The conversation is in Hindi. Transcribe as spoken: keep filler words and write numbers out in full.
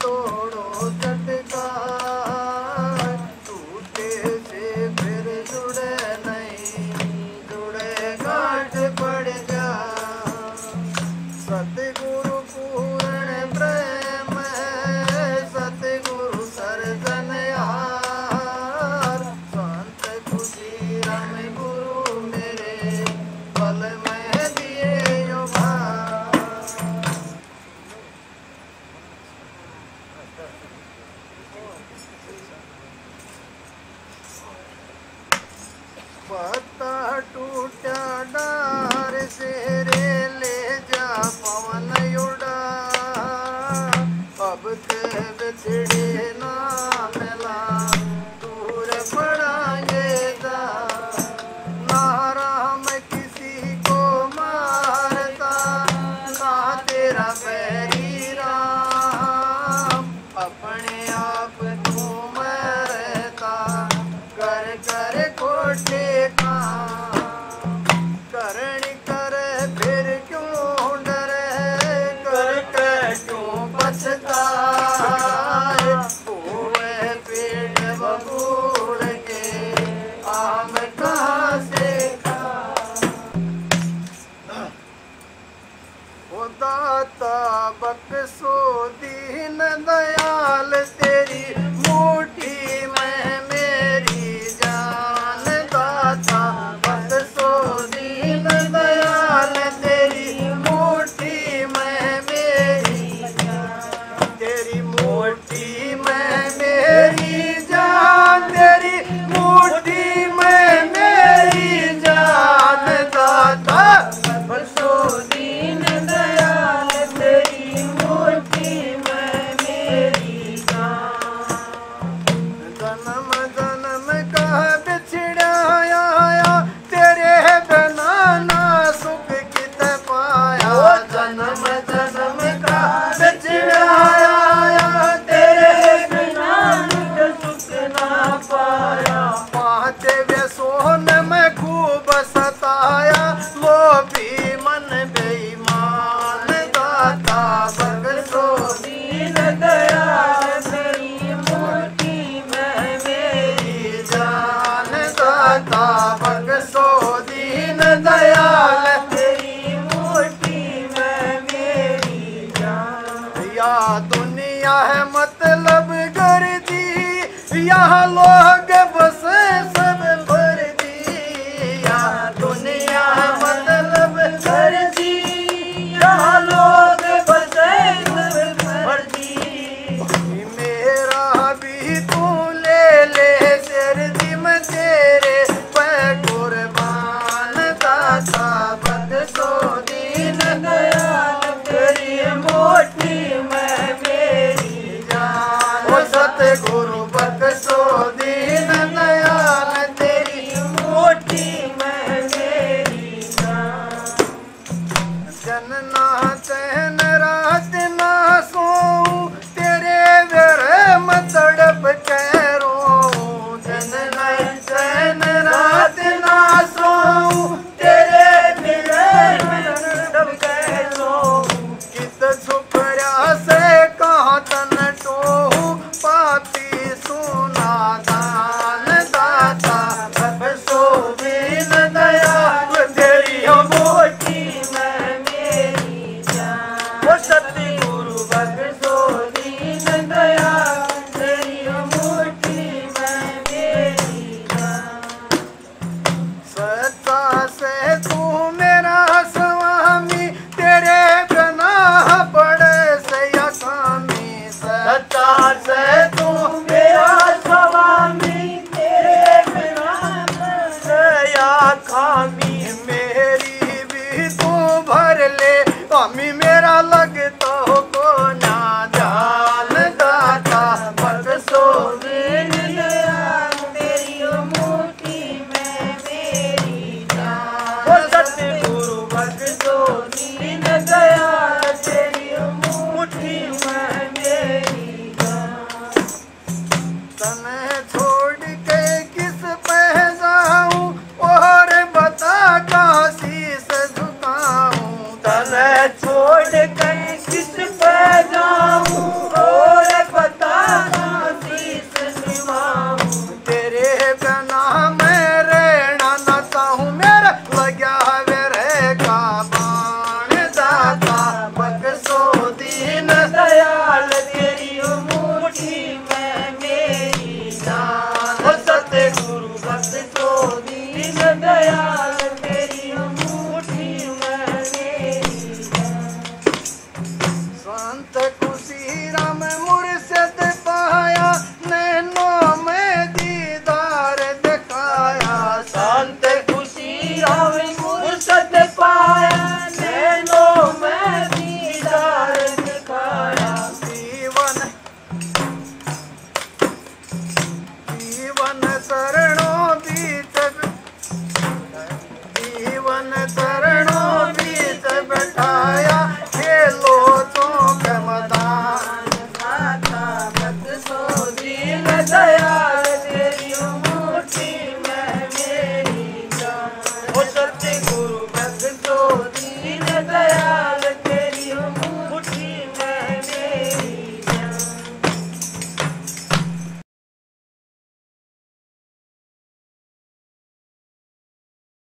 तोड़ो चटकार, टूटे से फिर जुड़े नहीं, जुड़े गांठ पड़ जा। सतगुरु पूर्ण प्रेम है, सतगुरु सर्जन यार, संत खुशी राम गुरु मेरे पल में दिए यो भार। पत्ता टूटा डार से रे ले जा पवन उड़ा, अब के बिछड़े ना मिला दूर पड़ा ये ना। राम किसी को मारता ना तेरा बैरी राम, अपने आप तू मरता कर कर खोटे करण कर फिर क्यों डरे, कर कर क्यों पछताए। हुए पेट बबूल के आम कहाँ से खाए। ओ दाता बख्सों दीन दयाल, तेरी मुट्ठी में मेरी जान। दाता बख्सों दीन दयाल, तेरी मुट्ठी में मेरी जान, तेरी मुट्ठी में मेरी जान, तेरी मुट्ठी में मेरी जान। दाता बख्सों दीन दयाल, तेरी मुट्ठी में मेरी जान। जन्म जन्म का बिछड़ा आया, तेरे बिना ना सुख कित पाया। जन्म जन्म का बिछड़ा आया, तेरे बिना ना सुख ना पाया। पाँच वे सोन में खूब सताया, वो भी मन बेईमान। दाता बख्सों दीन दयाल, तेरी मुट्ठी में मेरी जान। दाता बख्सों दीन दयाल, तेरी मुट्ठी में मेरी जान। या दुनिया है मतलब कर दी, यहाँ लोग बस सब भर दिया। दुनिया मतलब कर दी, यहाँ लोग बस सब भर दी। मेरा भी तू ले ले, सर्दी में तेरे पे कुर्बान। दाता बख्सों दीन दयाल, तेरी मुट्ठी में मेरी जान। ओ सतगुरु बख्सों दीन दयाल, तेरी मुट्ठी में मेरी जान। जन ना चैन रात ना सो, तेरे बेरे में तड़प के रो। जन ना चैन रात ना सो, तेरे बेरे में तड़प के रो। कित छुपरा से कहाँ तन टोहू, पापी सुना दान। दाता बख्सों दीन दयाल, तेरी मुट्ठी में मेरी जान। ओ सतगुरु बख्सों दीन दयाल, तेरी मुट्ठी में मेरी जान। सत्ता से तू मेरा स्वामी, तेरे बिना पड़े से आसामी। सत्ता से तू मेरा स्वामी, तेरे बिना पड़े या खामी। मेरी भी तू भर ले, स्वामी मेरा लगता हो को ना जान। दाता बख्सों दीन दयाल, तेरी मुट्ठी में मेरी जान। ओ सतगुरु बख्सों दीन दयाल, तेरी मुट्ठी में मेरी जान। तने छोड़ के किस पे जाऊं, और बता काशी से झुकाऊं। तने छोड़ के दीन दयाल।